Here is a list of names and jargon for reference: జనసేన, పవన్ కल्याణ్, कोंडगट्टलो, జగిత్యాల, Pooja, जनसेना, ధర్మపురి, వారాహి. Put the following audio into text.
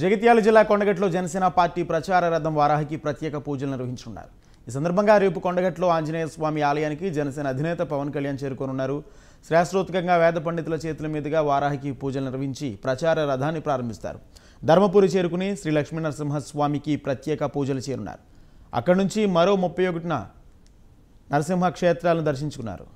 జగిత్యాల జిల్లా कोंडगट्टलो जनसेना पार्टी प्रचार रथम వారాహికి ప్రత్యేక పూజలు నిర్వహించున్నారు। ఈ సందర్భంగా రేపు कोंडगट्टलो ఆంజనేయ స్వామి ఆలయానికి జనసేన అధినేత పవన్ కल्याణ్ చేరుకోనున్నారు। శాస్త్రోక్తంగా వేద పండితుల చేతుల మీదుగా వారాహికి పూజలు నిర్వహించి ప్రచార రథాన్ని ప్రారంభిస్తారు। ధర్మపురి చేరుకుని శ్రీ లక్ష్మీ నరసింహ స్వామికి ప్రత్యేక పూజలు చేరున్నారు। అక్కడి నుంచి మరో 31న నరసింహ క్షేత్రాలను దర్శించుకున్నారు।